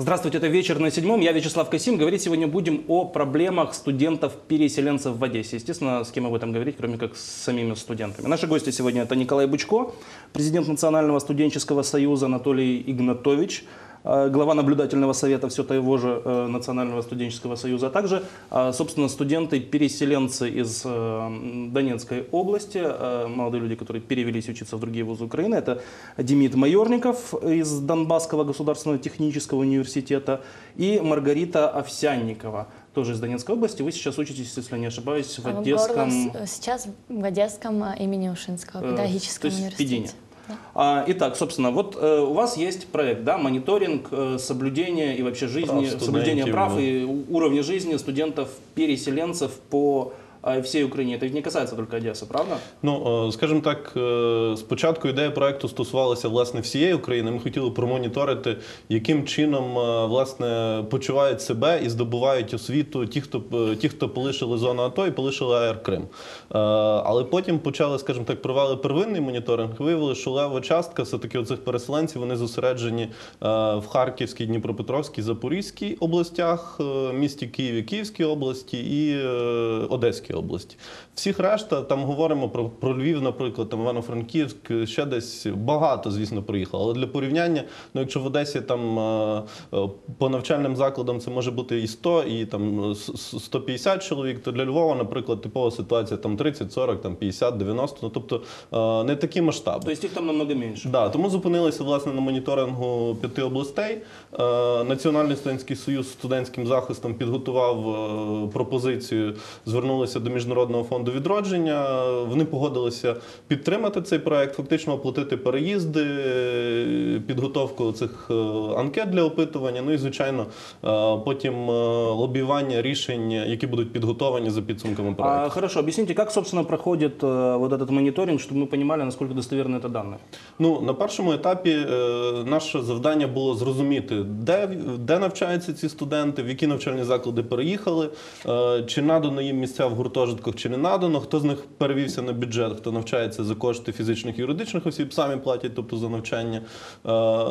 Здравствуйте, это «Вечер на 7». Я Вячеслав Касим. Говорить сегодня будем о проблемах студентов-переселенцев в Одессе. Естественно, с кем об этом говорить, кроме как с самими студентами. Наши гости сегодня это Николай Бучко, президент Национального студенческого союза, Анатолий Игнатович, глава наблюдательного совета все того же Национального студенческого союза, а также, собственно, студенты-переселенцы из Донецкой области, молодые люди, которые перевелись учиться в другие вузы Украины. Это Демид Майорников из Донбасского государственного технического университета и Маргарита Овсянникова, тоже из Донецкой области. Вы сейчас учитесь, если я не ошибаюсь, в Одесском... Сейчас в Одесском имени Ушинского, педагогическом университете. Итак, собственно, вот у вас есть проект, да, мониторинг соблюдения и вообще жизни, соблюдения прав и уровня жизни студентов-переселенцев по всей Украине. Это ведь не касается только Одессы, правда? Ну, скажімо так, спочатку ідея проекту стосувалася, власне, всієї України. Ми хотіли промоніторити, яким чином, власне, почувають себе і здобувають освіту ті, хто полишили зону АТО і полишили АР Крим. Але потім почали, скажімо так, провели первинний моніторинг, виявили, що лева частка все-таки оцих переселенців, вони зосереджені в Харківській, Дніпропетровській, Запорізькій областях, місті Києві, Київській області і Одеській області. Всіх решта, там говоримо про Львів, наприклад, там Івано-Франківськ, ще десь багато, звісно, приїхало. Але для порівняння, ну, якщо в Одесі там по навчальним закладам це може бути і 100, і там 150 чоловік, то для Львова, наприклад, типова ситуація там 30, 40, там 50, 90, ну, тобто не такі масштаби. Тобто їх там намного менше. Да, тому зупинилися, власне, на моніторингу 5 областей. Національний студентський союз студентським захистом підготував пропозицію, звернулися до Міжнародного фонду відродження. Вони погодилися підтримати цей проект, фактично оплатити переїзди, підготовку цих анкет для опитування, ну і, звичайно, потім лобіювання рішень, які будуть підготовані за підсумками проекту. Хорошо, об'ясніть, як, собственно, проходить вот этот моніторинг, щоб ми розуміли, наскільки достовірні це дані? Ну, на першому етапі наше завдання було зрозуміти, де навчаються ці студенти, в які навчальні заклади переїхали, чи надано їм місця в гуртожитках чи не надано, хто з них перевівся на бюджет, хто навчається за кошти фізичних і юридичних осіб, самі платять, тобто за навчання,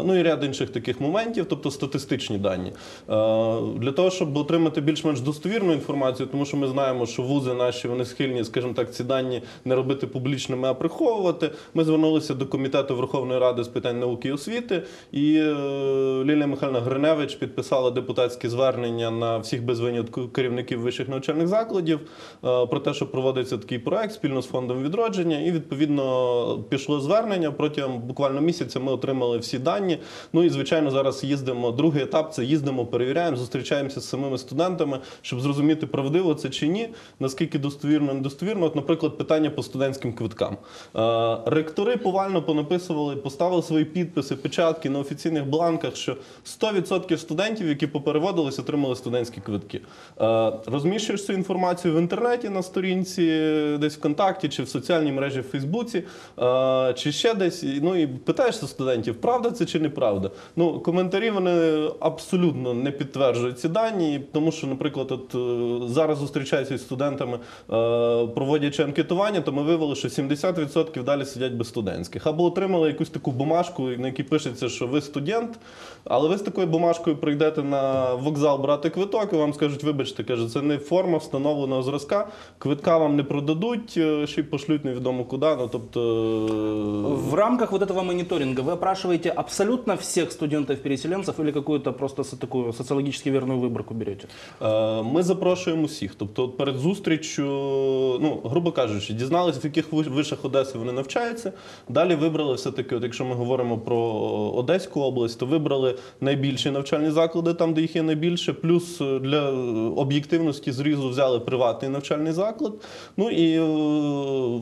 ну і ряд інших таких моментів, тобто статистичні дані. Для того, щоб отримати більш-менш достовірну інформацію, тому що ми знаємо, що вузи наші, вони схильні, скажімо так, ці дані не робити публічними, а приховувати, ми звернулися до Комітету Верховної Ради з питань науки і освіти, і Лілія Гриневич підписала депутатські звернення на всіх без винятку керівників вищих навчальних закладів про те, що проводиться такий проект спільно з фондом відродження, і відповідно пішло звернення. Протягом буквально місяця ми отримали всі дані. Ну і звичайно, зараз їздимо. Другий етап – це їздимо, перевіряємо, зустрічаємося з самими студентами, щоб зрозуміти, правдиво це чи ні, наскільки достовірно, недостовірно. От, наприклад, питання по студентським квиткам. Ректори повально понаписували, поставили свої підписи, печатки на офіційних бланках, що 100% студентів, які попереводились, отримали студентські квитки. Розміщуєш цю інформацію в інтернеті, на сторінці десь ВКонтакте, чи в соціальній мережі в Фейсбуці, чи ще десь, ну і питаєшся студентів, правда це чи неправда. Ну, коментарі, вони абсолютно не підтверджують ці дані, тому що, наприклад, от зараз зустрічаюся з студентами, проводячи анкетування, то ми виявили, що 70% далі сидять без студентських. Або отримали якусь таку бумажку, на якій пишеться, що ви студент, але ви з такою бумажкою прийдете на вокзал брати квиток, і вам скажуть, вибачте, каже, це не форма встановленого зразка, квитка вам не продадуть, ще й пошлють невідомо куди. Ну, тобто... В рамках вот этого мониторинга вы опрашиваете абсолютно всех студентов-переселенцев или какую-то просто такую социологически верную выборку берете? Ми запрошуємо усіх. Тобто перед зустрічю, ну, грубо кажучи, дізналися, в яких вишах Одеси вони навчаються. Далі вибрали все-таки, от якщо ми говоримо про Одеську область, то вибрали найбільші навчальні заклади, там, де їх є найбільше, плюс для об'єктивності зрізу взяли приватний навчальний заклад. Ну і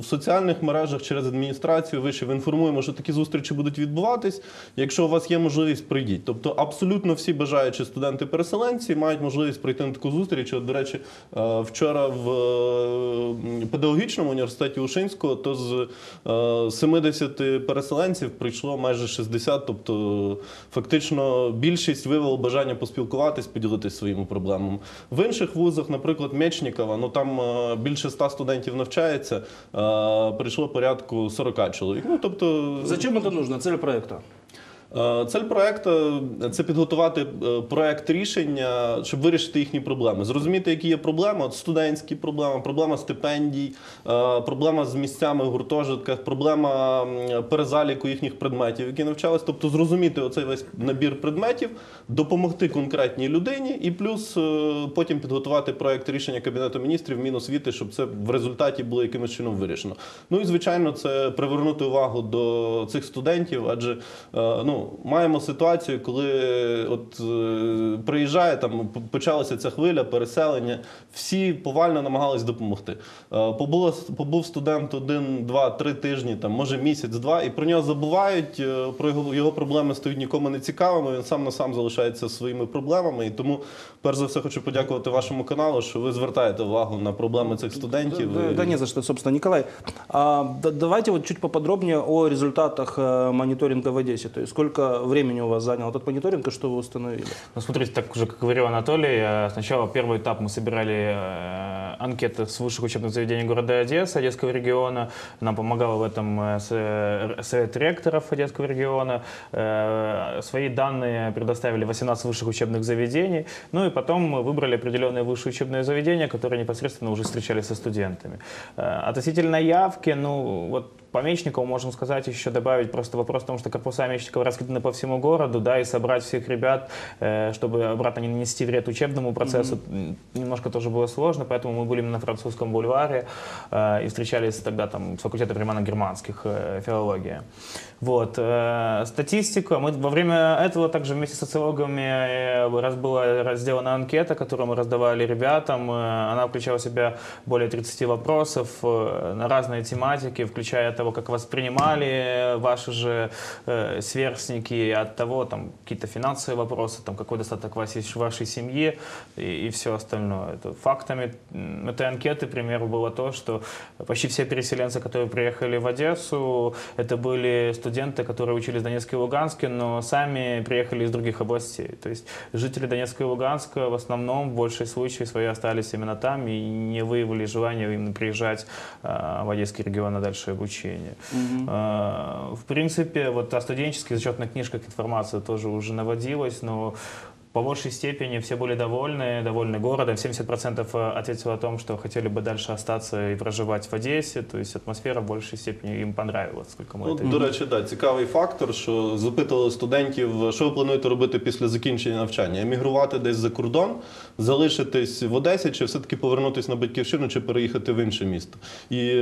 в соціальних мережах через адміністрацію вишів інформуємо, що такі зустрічі будуть відбуватись. Якщо у вас є можливість, прийдіть. Тобто абсолютно всі бажаючі студенти-переселенці мають можливість прийти на таку зустріч. От, до речі, вчора в педагогічному університеті Ушинського, то з 70 переселенців прийшло майже 60, тобто фактично більшість виявило бажання поспілкуватись, поділитись своїми проблемами. В інших вузах, наприклад, Мечникова, ну там більше 100 студентів навчається, прийшло порядку 40 чоловік. Ну, тобто... Зачем это нужно? Цель проекта? Цель проекту – це підготувати проект рішення, щоб вирішити їхні проблеми. Зрозуміти, які є проблеми, от студентські проблеми, проблема стипендій, проблема з місцями в гуртожитках, проблема перезаліку їхніх предметів, які навчались. Тобто зрозуміти оцей весь набір предметів, допомогти конкретній людині і плюс потім підготувати проект рішення Кабінету Міністрів, Міносвіти, щоб це в результаті було якимось чином вирішено. Ну і, звичайно, це привернути увагу до цих студентів, адже, ну, маємо ситуацію, коли от приїжджає, там почалася ця хвиля переселення, всі повально намагались допомогти. Побув студент 1, 2, 3 тижні, там, може місяць-два, і про нього забувають, про його проблеми стають нікому не цікавими, він сам на сам залишається своїми проблемами. І тому, перш за все, хочу подякувати вашому каналу, що ви звертаєте увагу на проблеми цих студентів. Да не за що, собственно, Николай. Давайте вот чуть поподробнее о результатах мониторинга в Одессе. То есть сколько времени у вас занял этот мониторинг и что вы установили? Ну, смотрите, так уже, как говорил Анатолий, сначала первый этап мы собирали анкеты с высших учебных заведений города Одессы, Одесского региона. Нам помогал в этом совет ректоров Одесского региона. Свои данные предоставили 18 высших учебных заведений. Ну и потом мы выбрали определенные высшие учебные заведения, которые непосредственно уже встречались со студентами. Относительно явки, ну вот по Мечникову можем сказать, еще добавить просто вопрос о том, что корпуса Мечникова раскиданы по всему городу, да, и собрать всех ребят, чтобы обратно не нанести вред учебному процессу, немножко тоже было сложно, поэтому мы были на Французском бульваре и встречались тогда там с факультета германских филологии. Вот. Статистика. Мы во время этого также вместе с социологами была сделана анкета, которую мы раздавали ребятам. Она включала в себя более 30 вопросов на разные тематики, включая того, как воспринимали ваши же сверстники, от того, там какие-то финансовые вопросы, там какой достаток у вас есть в вашей семье и все остальное. Это фактами этой анкеты, к примеру, было то, что почти все переселенцы, которые приехали в Одессу, это были студенты, которые учились в Донецке и Луганске, но сами приехали из других областей. То есть жители Донецка и Луганска в основном, в большей случае, свои остались именно там и не выявили желания именно приезжать в Одесский регион дальше обучение. В принципе, вот о студенческих зачетных книжках информация тоже уже наводилась, но по большей степени все были довольны, довольны городом. 70% ответило о том, что хотели бы дальше остаться и проживать в Одессе. То есть атмосфера в большей степени им понравилась. Сколько мы, ну, до речі, да, цікавий фактор, що запитали студентів, що ви плануєте робити після закінчення навчання? Емігрувати десь за кордон, залишитись в Одесі, чи все-таки повернутися на батьківщину, чи переїхати в інше місто? І,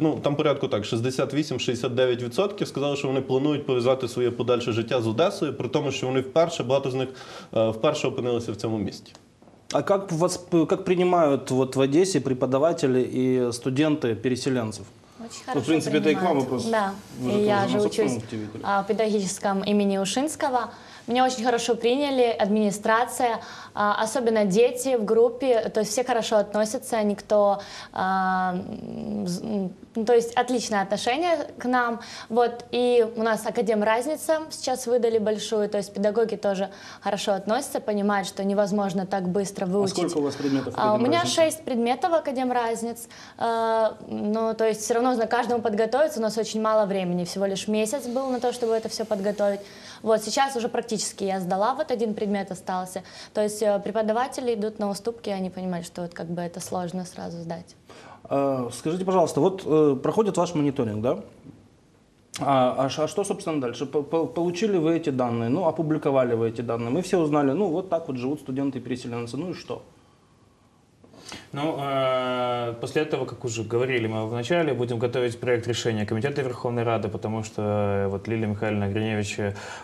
ну, там порядку так, 68-69% сказали, що вони планують пов'язати своє подальше життя з Одесою, при тому, що вони вперше, багато з них вперше опинилися в цьому місті. А как принимают вот в Одессе преподаватели и студенты-переселенцев? Очень хорошо. В принципе, это и к вам вопрос. Да, я же учусь в педагогическом имени Ушинского. Меня очень хорошо приняли, администрация, особенно дети в группе, то есть все хорошо относятся, никто, то есть отличное отношение к нам. Вот, и у нас академразница сейчас выдали большую, то есть педагоги тоже хорошо относятся, понимают, что невозможно так быстро выучить. А сколько у вас предметов? У меня 6 предметов академразниц, ну, то есть все равно нужно каждому подготовиться, у нас очень мало времени, всего лишь месяц был на то, чтобы это все подготовить. Вот, сейчас уже практически я сдала, вот один предмет остался. То есть преподаватели идут на уступки, они понимают, что вот как бы это сложно сразу сдать. Скажите, пожалуйста, вот проходит ваш мониторинг, да? А что, собственно, дальше? Получили вы эти данные, ну, опубликовали вы эти данные, мы все узнали, ну, вот так вот живут студенты и переселенцы, ну и что? Ну, после этого, как уже говорили мы вначале, будем готовить проект решения Комитета Верховной Рады, потому что вот Лилия Михайловна Гриневич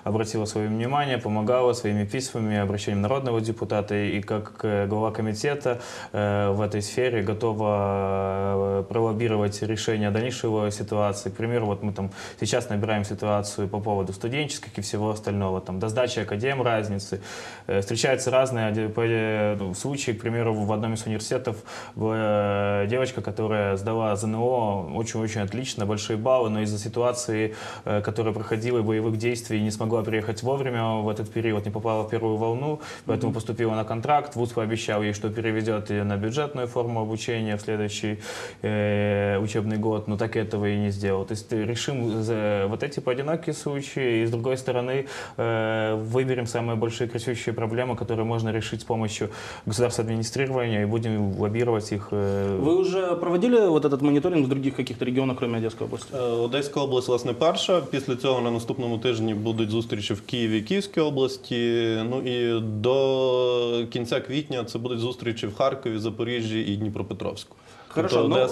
обратила свое внимание, помогала своими письмами, обращением народного депутата, и как глава комитета в этой сфере готова пролоббировать решение дальнейшего ситуации. К примеру, вот мы там сейчас набираем ситуацию по поводу студенческих и всего остального, там, до сдачи академ разницы. Встречаются разные случаи, к примеру, в одном из университетов девочка, которая сдала ЗНО очень-очень отлично, большие баллы, но из-за ситуации, которая проходила и боевых действий, не смогла приехать вовремя в этот период, не попала в первую волну, поэтому поступила на контракт. ВУЗ пообещал ей, что переведет ее на бюджетную форму обучения в следующий учебный год, но так этого и не сделал. То есть решим вот эти поодинокие случаи, и с другой стороны выберем самые большие кричущие проблемы, которые можно решить с помощью государственного администрирования, и будем лоббировать их. Вы уже проводили вот этот мониторинг в других каких-то регионах, кроме Одесской области? Одеська область, власне, перша. Після цього на наступному тижні будуть зустрічі в Києві і Київській області. Ну і до кінця квітня це будуть зустрічі в Харкові, Запоріжжі і Дніпропетровську. Хорошо, но,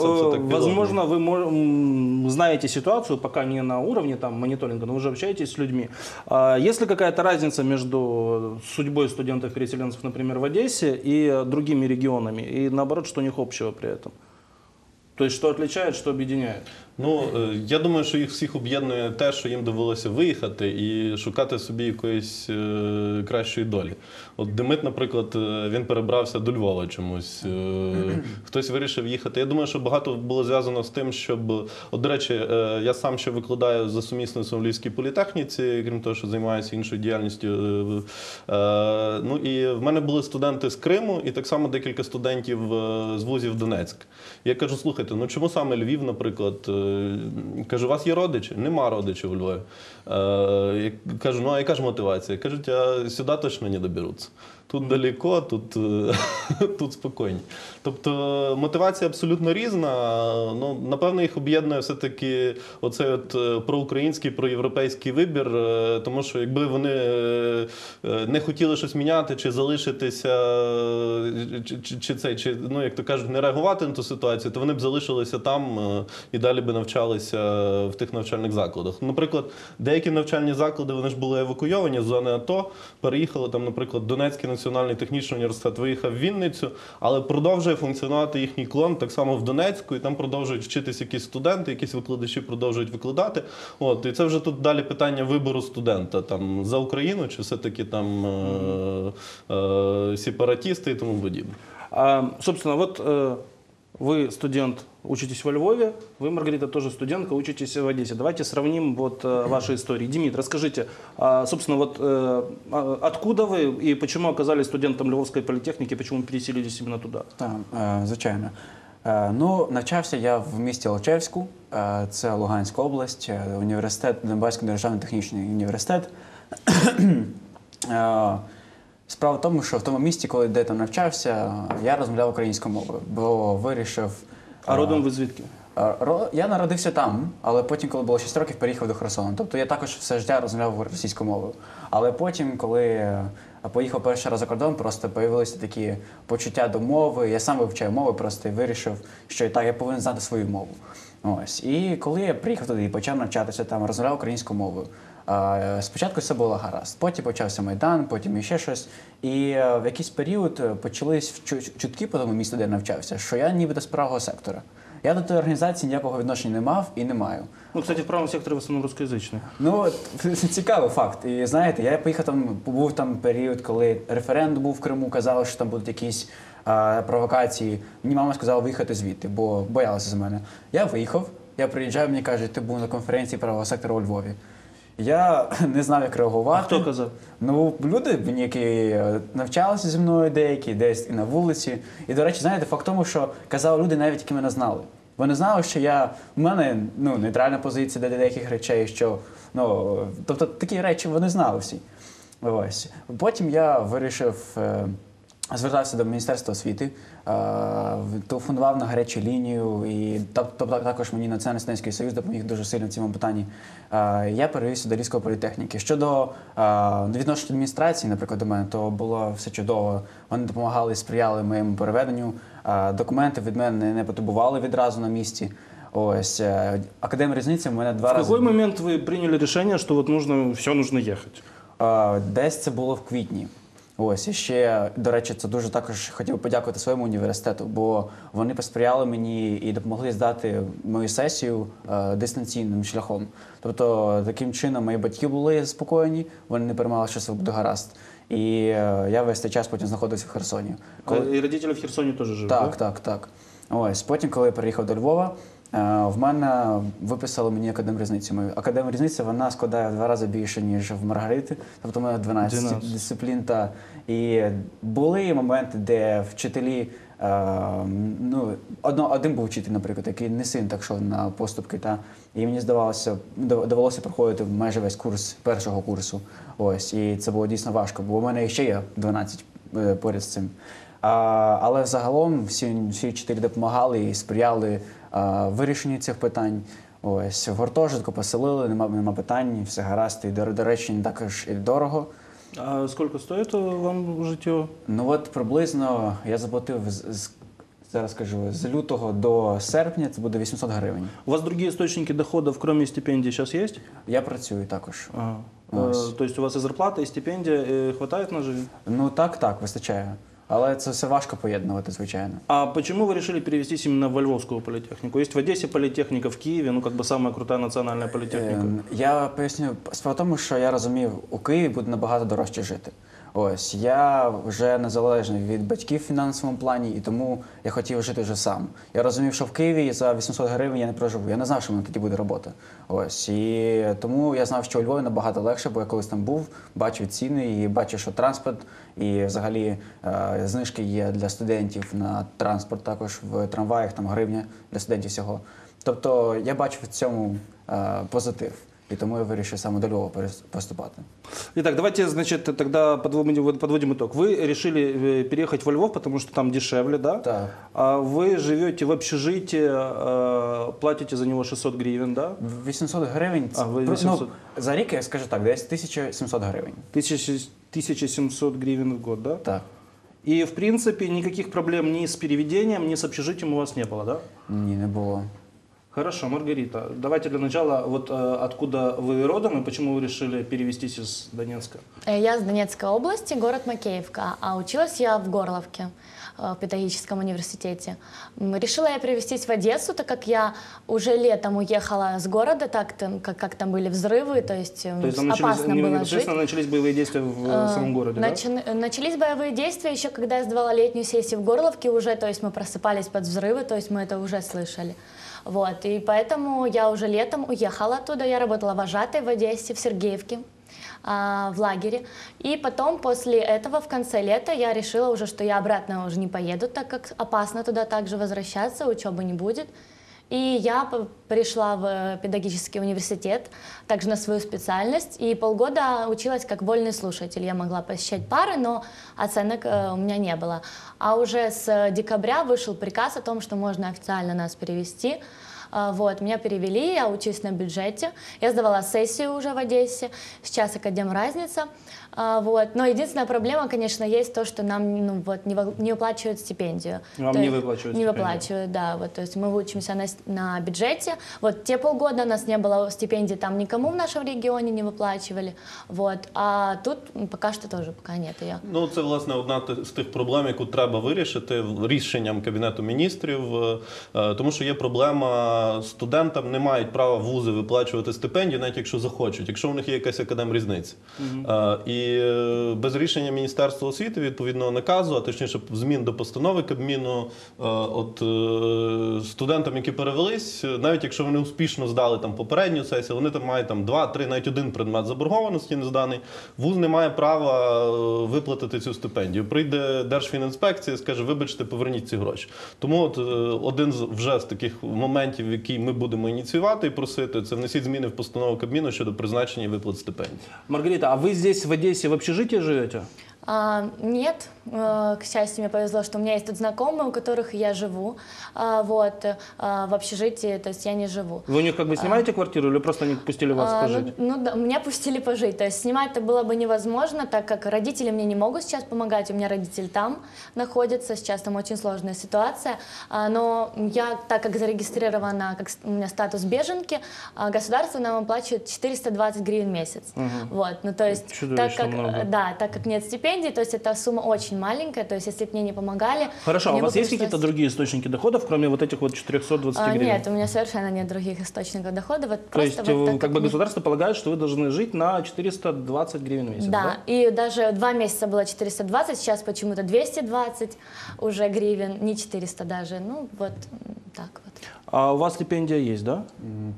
возможно, вы знаете ситуацию, пока не на уровне там мониторинга, но уже общаетесь с людьми. Есть ли какая-то разница между судьбой студентов-переселенцев, например, в Одессе и другими регионами? И наоборот, что у них общего при этом? То есть, что отличает, что объединяет? Ну, я думаю, що їх всіх об'єднує те, що їм довелося виїхати і шукати собі якоїсь кращої долі. От Демид, наприклад, він перебрався до Львова чомусь, хтось вирішив їхати. Я думаю, що багато було зв'язано з тим, щоб... От, до речі, я сам ще викладаю за сумісництвом в Львівській політехніці, крім того, що займаюся іншою діяльністю. Ну, і в мене були студенти з Криму і так само декілька студентів з вузів Донецьк. Я кажу, слухайте, ну чому саме Львів, наприклад? Кажу, у вас є родичі? Нема родичів у Львові. Кажу, ну а яка ж мотивація? Кажуть, а сюди точно не доберуться. Тут далеко, тут спокійно. Тобто мотивація абсолютно різна. Ну, напевно, їх об'єднує все-таки оцей от проукраїнський, проєвропейський вибір, тому що якби вони не хотіли щось міняти чи залишитися, чи ну, як то кажуть, не реагувати на ту ситуацію, то вони б залишилися там і далі би навчалися в тих навчальних закладах. Наприклад, деякі навчальні заклади, вони ж були евакуйовані з зони АТО, переїхали там, наприклад, Донецький національний технічний університет виїхав в Вінницю, але продовжує функціонувати їхній клон так само в Донецьку, і там продовжують вчитися якісь студенти, якісь викладачі продовжують викладати. От, і це вже тут далі питання вибору студента, там, за Україну, чи все-таки там сепаратісти і тому подібне. Собственно, вот вы студент, учитесь во Львове, вы, Маргарита, тоже студентка, учитесь в Одессе. Давайте сравним вот ваши истории. Демид, расскажите, собственно, вот откуда вы и почему оказались студентом Львовской політехніки, почему переселились именно туда? Звичайно. Ну, начався я в місті Личевську, це Луганська область, університет, Донбаський державний технічний університет. Справа в тому, що в тому місті, коли де там навчався, я розмовляв українською мовою, бо вирішив... А родом ви звідки? Я народився там, але потім, коли було 6 років, переїхав до Херсона. Тобто я також все життя розмовляв російською мовою. Але потім, коли поїхав перший раз за кордон, просто з'явилися такі почуття до мови. Я сам вивчаю мови, просто вирішив, що і так я повинен знати свою мову. Ось. І коли я приїхав туди і почав навчатися там, розмовляв українською мовою. Спочатку все було гаразд, потім почався Майдан, потім ще щось. І в якийсь період почались чутки по тому місту, де я навчався, що я нібито з правого сектора. Я до тієї організації ніякого відношення не мав і не маю. Ну, кстати, в правому секторі в основному русскоязичний. Ну, це цікавий факт. І знаєте, я поїхав там, був там період, коли референдум був в Криму, казали, що там будуть якісь провокації. Мені мама сказала виїхати звідти, бо боялася за мене. Я виїхав, я приїжджаю, мені кажуть, ти був на конференції правого сектора у Львові. Я не знав, як реагувати. А хто казав? Ну, люди, які навчалися зі мною деякі, десь і на вулиці. І, до речі, знаєте, факт тому, що казали люди, навіть які мене знали. Вони знали, що я... У мене, ну, нейтральна позиція до деяких речей, що... Ну, тобто, такі речі вони знали всі. Ось. Потім я вирішив... Звертався до Міністерства освіти, телефонував на гарячу лінію, і також мені Національний студенческий союз допоміг дуже сильно в цьому питанні. Я перевівся до Львівської політехніки. Щодо відношення адміністрації, наприклад, до мене, то було все чудово. Вони допомагали, сприяли моєму переведенню. Документи від мене не потребували відразу на місці. Ось. Академ різниці в мене два рази... В який момент ви прийняли рішення, що все, потрібно їхати? Десь це було в квітні. Ось, і ще, до речі, це дуже також хотів подякувати своєму університету, бо вони посприяли мені і допомогли здати мою сесію дистанційним шляхом. Тобто, таким чином, мої батьки були спокійні, вони не переймали, що все буде гаразд. І я весь цей час потім знаходився в Херсоні. І батьки в Херсоні теж живуть, так? Так. Ось, потім, коли я переїхав до Львова, в мене виписали мені академрізницю мою. Академрізниця, вона складає в 2 рази більше, ніж в Маргарити. Тобто, у мене 12 дисциплін. І були моменти, де вчителі... Ну, один був вчитель, наприклад, який не син, так що на поступки. І мені довелося проходити майже весь курс першого курсу. Ось, і це було дійсно важко, бо у мене ще є 12 поряд з цим. Але загалом всі вчителі допомагали і сприяли вирішенню цих питань. Ось, в гуртожитку поселили, нема питань, все гаразд, і, до речі, не також і дорого. А скільки стоїть вам житло? Ну от приблизно я заплатив, зараз скажу, з лютого до серпня, це буде 800 гривень. У вас інші істочники доходів, крім стипендій, зараз є? Я працюю також. Тобто у вас і зарплата, і стипендія, вистачає на життя? Ну так, вистачає. Але це все важко поєднувати, звичайно. А чому ви вирішили перевестись саме в Львовську політехніку? Є в Одесі політехніка, в Києві, ну, якби саме крута національна політехніка. Я поясню, справа в тому, що я розумів, у Києві буде набагато дорожче жити. Ось, я вже незалежний від батьків в фінансовому плані, і тому я хотів жити вже сам. Я розумів, що в Києві за 800 гривень я не проживу. Я не знав, що в мене тоді буде робота. Ось, і тому я знав, що у Львові набагато легше, бо я колись там був, бачив ціни і бачив, що транспорт, і взагалі знижки є для студентів на транспорт також, в трамваях, там гривня для студентів всього. Тобто я бачив в цьому позитив. И тому я вирішив саме до Львова поступати. Итак, давайте, значит, тогда подводим итог. Вы решили переехать во Львов, потому что там дешевле, да? Да. А вы живете в общежитии, платите за него 600 гривен, да? 800 гривен. А, вы 800. Ну, за рік, я скажу так, десь 1700 гривен. 1700 гривен в год, да? Так. И, в принципе, никаких проблем ни с переведением, ни с общежитием у вас не было, да? Не было. Хорошо, Маргарита, давайте для начала, вот откуда вы родом и почему вы решили перевестись из Донецка? Я из Донецкой области, город Макеевка, а училась я в Горловке, в педагогическом университете. Решила я перевестись в Одессу, так как я уже летом уехала с города, как там были взрывы, то есть опасно было жить. Начались боевые действия в самом городе, да? Начались боевые действия еще, когда я сдавала летнюю сессию в Горловке уже, то есть мы просыпались под взрывы, то есть мы это уже слышали. Вот, и поэтому я уже летом уехала оттуда, я работала вожатой в Одессе, в Сергеевке, в лагере. И потом, после этого, в конце лета, я решила уже, что я обратно уже не поеду, так как опасно туда также возвращаться, учебы не будет. И я пришла в педагогический университет, также на свою специальность, и полгода училась как вольный слушатель. Я могла посещать пары, но оценок у меня не было. А уже с декабря вышел приказ о том, что можно официально нас перевести. Вот, меня перевели, я учусь на бюджете, я сдавала сессию уже в Одессе, сейчас академразница. Вот. Но единственная проблема, конечно, есть то, что нам не выплачивают стипендию. Вам то не выплачивают стипендию? Не выплачивают, да. Вот, то есть мы учимся на бюджете. Вот те полгода у нас не было стипендий, там никому в нашем регионе не выплачивали. Вот. А тут пока что тоже пока нет ее. Ну, это, власне, одна з тих проблем, яку треба вирішити рішенням Кабінету Міністрів, тому що є проблема. Студентам не мають права вузи виплачувати стипендії, навіть якщо захочуть, якщо у них є якась академрізниця. І без рішення Міністерства освіти, відповідного наказу, а точніше змін до постанови Кабміну, студентам, які перевелись, навіть якщо вони успішно здали попередню сесію, вони там мають 2, 3, навіть 1 предмет заборгованості не зданий, вуз не має права виплатити цю стипендію. Прийде Держфінінспекція і скаже, вибачте, поверніть ці гроші. Тому один вже з таких моментів, в якій ми будемо ініціювати і просити, це внесіть зміни в постанову Кабміну щодо призначення і виплат стипендій. Маргарита, а ви тут в Одесі в общежитті живете? Нет, к счастью, мне повезло, что у меня есть тут знакомые, у которых я живу, вот, в общежитии, то есть я не живу. Вы у них как бы снимаете квартиру или просто они пустили вас пожить? Ну, да, меня пустили пожить, то есть снимать это было бы невозможно, так как родители мне не могут сейчас помогать, у меня родители там находятся, сейчас там очень сложная ситуация, но я, так как зарегистрирована, как у меня статус беженки, государство нам оплачивает 420 гривен в месяц, вот, ну, то есть, так как, да, так как нет стипендий, стипендий, то есть эта сумма очень маленькая, то есть если бы мне не помогали... Хорошо, а у вас есть какие-то другие источники доходов, кроме вот этих вот 420 гривен? Нет, у меня совершенно нет других источников доходов. Вот то есть вот так, как бы государство полагает, что вы должны жить на 420 гривен в месяц, да? Да, и даже 2 месяца было 420, сейчас почему-то 220 уже гривен, не 400 даже, ну вот так вот. А у вас стипендия есть, да?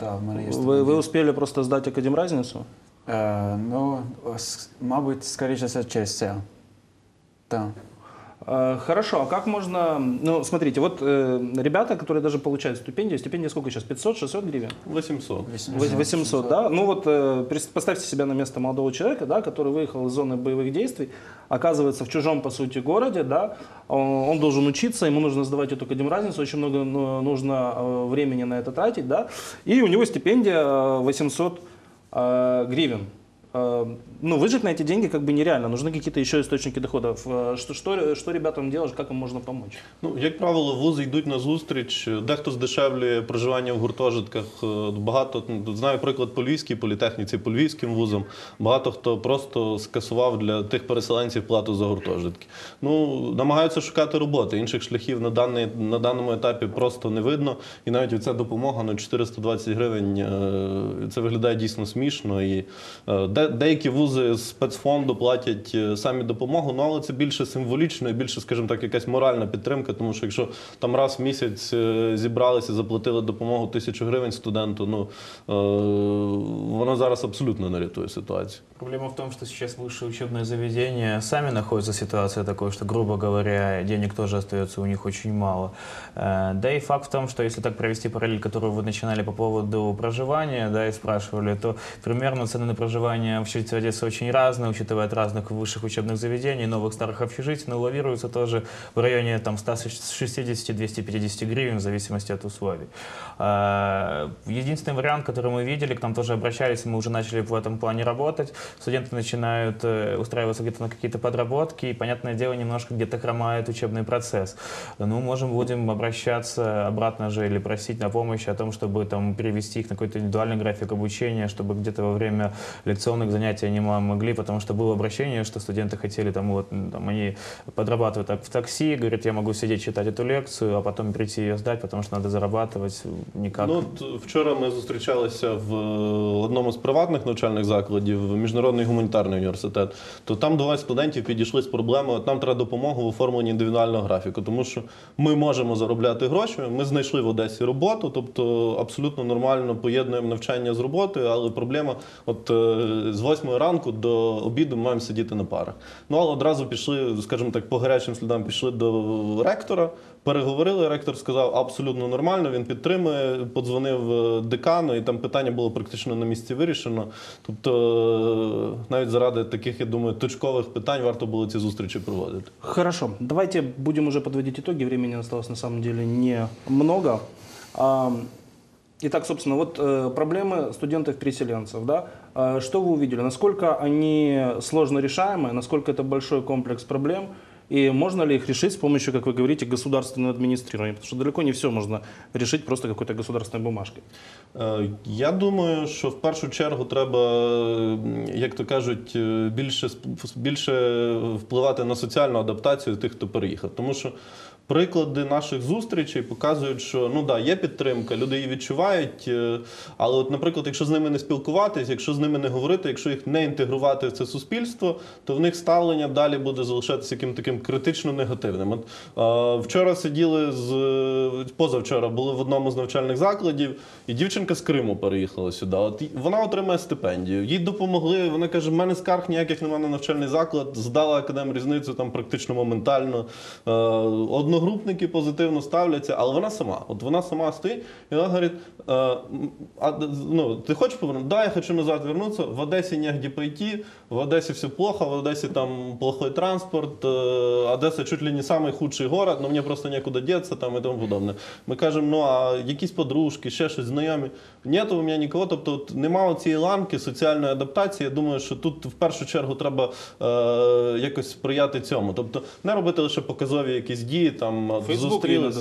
Да, у меня есть. Вы успели просто сдать академразницу? Ну, мабуть, скорее всего, через це. Да. Хорошо, а как можно... Ну, смотрите, вот ребята, которые даже получают стипендию, сколько сейчас? 500, 600 гривен? 800. 800, да? Ну вот поставьте себя на место молодого человека, да, который выехал из зоны боевых действий, оказывается в чужом, по сути, городе, да, он должен учиться, ему нужно сдавать эту кадемразницу, очень много нужно времени на это тратить, да, и у него стипендия 800 гривен. Ну, выжить на эти деньги как бы нереально. Нужны какие-то еще источники доходов. Что ребятам делаешь, как им можно помочь? Ну, як правило, вузи йдуть на зустріч. Дехто здешевлює проживання в гуртожитках. Багато, знаю приклад по Львівській політехніці, по львівським вузам. Багато хто просто скасував для тих переселенців плату за гуртожитки. Ну, намагаються шукати роботи. Інших шляхів на даному етапі просто не видно. І навіть оця допомога на 420 гривень, це виглядає дійсно смішно. І деякі вузи з спецфонду платять самі допомогу, але це більше символічно і більше, скажімо так, якась моральна підтримка, тому що якщо там раз в місяць зібралися, заплатили допомогу 1000 гривень студенту, ну, воно зараз абсолютно не рятує ситуацію. Проблема в тому, що зараз вище учебне заведення самі знаходяться в ситуації такої, що, грубо говоря, денег теж залишається у них дуже мало. Да і факт в тому, що якщо так провести паралель, яку ви починали по поводу проживання, да, і спрашивали, то примерно ціни на проживання в общежитии Одессы очень разные, учитывая от разных высших учебных заведений, новых старых общежитий, но лавируются тоже в районе 160-250 гривен в зависимости от условий. Единственный вариант, который мы видели, к нам тоже обращались, мы уже начали в этом плане работать, студенты начинают устраиваться где-то на какие-то подработки, и, понятное дело, немножко где-то хромает учебный процесс. Ну, будем обращаться обратно же или просить на помощь о том, чтобы там перевести их на какой-то индивидуальный график обучения, чтобы где-то во время лекционного занятия они могли, потому что было обращение, что студенты хотели, там, вот, там, они подрабатывают так, в такси, говорят, я могу сидеть читать эту лекцию, а потом прийти ее сдать, потому что надо зарабатывать никак. Ну, вчора ми зустрічалися в одному з приватних навчальних закладів, Міжнародний гуманітарний університет, то там 20 студентів підійшли з проблемою, нам треба допомогу в оформленні індивідуального графіку, тому що ми можемо заробляти гроші, ми знайшли в Одесі роботу, тобто абсолютно нормально поєднуємо навчання з роботою, але проблема, от, з 8 ранку до обіду ми маємо сидіти на парах. Ну, але одразу пішли, скажімо так, по гарячим слідам пішли до ректора, переговорили, ректор сказав, абсолютно нормально, він підтримує, подзвонив декану, і там питання було практично на місці вирішено. Тобто, навіть заради таких, я думаю, точкових питань варто було ці зустрічі проводити. Хорошо, давайте будемо вже підводити итоги, времени осталось на самом деле не много. Итак, собственно, вот проблемы студентов-переселенцев, да? Что вы увидели? Насколько они сложно решаемы, насколько это большой комплекс проблем, и можно ли их решить с помощью, как вы говорите, государственного администрирования? Потому что далеко не все можно решить просто какой-то государственной бумажкой. Я думаю, що в першу чергу треба, як то кажуть, більше впливати на соціальну адаптацію тих, хто переїхав. Тому що приклади наших зустрічей показують, що, ну, да, є підтримка, люди її відчувають, але, от, наприклад, якщо з ними не спілкуватись, якщо з ними не говорити, якщо їх не інтегрувати в це суспільство, то в них ставлення далі буде залишатися яким таким критично негативним. От, вчора сиділи, позавчора були в одному з навчальних закладів, і дівчинка з Криму переїхала сюди. От, вона отримає стипендію, їй допомогли, вона каже, в мене скарг ніяких немає на навчальний заклад, здала академрізницю там практично моментально, одногрупники позитивно ставляться, але вона сама. От вона сама стоїть і вона говорить, ну, ти хочеш повернути? Да, я хочу назад вернутися, в Одесі негде пойти, в Одесі все плохо, в Одесі там плохой транспорт, Одеса чуть ли не самий худший город, но мені просто некуда деться там і тому подобне. Ми кажемо, ну а якісь подружки, ще щось, знайомі? Нету у мене нікого, тобто немає цієї ланки соціальної адаптації, я думаю, що тут в першу чергу треба якось сприяти цьому. Тобто не робити лише показові якісь дії, там зустрілися.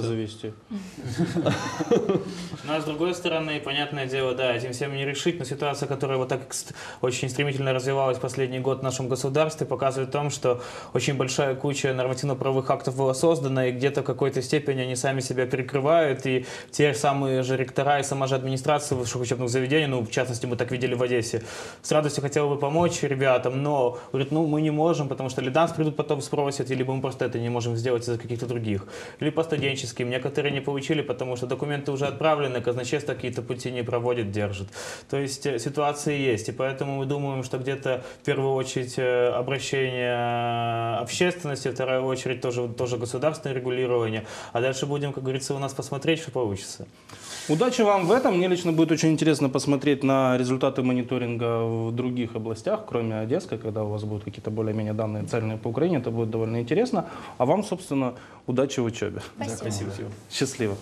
Но с другой стороны, понятное дело, да, этим всем не решить, но ситуация, которая вот так очень стремительно развивалась последний год в нашем государстве, показывает о том, что очень большая куча нормативно-правовых актов была создана, и где-то в какой-то степени они сами себя перекрывают, и те самые же ректора и сама же администрация высших учебных заведений, ну, в частности, мы так видели в Одессе, с радостью хотела бы помочь ребятам, но, говорит, ну, мы не можем, потому что лиданс придут потом спросят, или мы просто это не можем сделать из-за каких-то других, или по студенческим, некоторые не получили, потому что документы уже отправлены, казначейство какие-то пути не проводит, держит. То есть ситуации есть, и поэтому мы думаем, что где-то в первую очередь обращение общественности, в вторую очередь тоже государственное регулирование, а дальше будем, как говорится, у нас посмотреть, что получится. Удачи вам в этом. Мне лично будет очень интересно посмотреть на результаты мониторинга в других областях, кроме Одесской, когда у вас будут какие-то более-менее данные цельные по Украине, это будет довольно интересно. А вам, собственно, удачи в учебе. Спасибо. Счастливо.